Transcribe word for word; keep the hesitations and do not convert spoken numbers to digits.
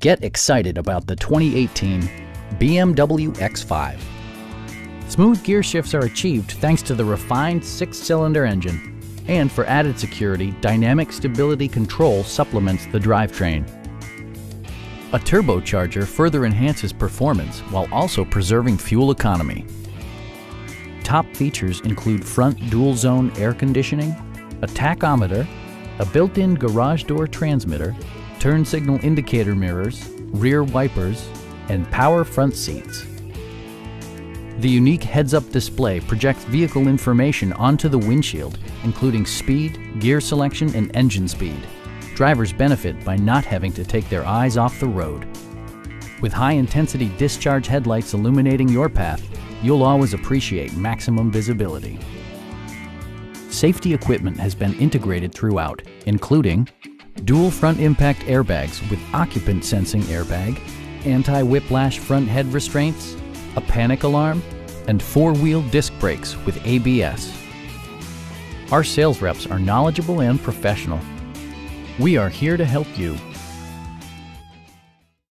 Get excited about the twenty eighteen B M W X five. Smooth gear shifts are achieved thanks to the refined six-cylinder engine, and for added security, dynamic stability control supplements the drivetrain. A turbocharger further enhances performance while also preserving fuel economy. Top features include front dual-zone air conditioning, a tachometer, a built-in garage door transmitter, turn signal indicator mirrors, rear wipers, and power front seats. The unique heads-up display projects vehicle information onto the windshield, including speed, gear selection, and engine speed. Drivers benefit by not having to take their eyes off the road. With high-intensity discharge headlights illuminating your path, you'll always appreciate maximum visibility. Safety equipment has been integrated throughout, including dual front impact airbags with occupant sensing airbag, anti-whiplash front head restraints, a panic alarm, and four-wheel disc brakes with A B S. Our sales reps are knowledgeable and professional. We are here to help you.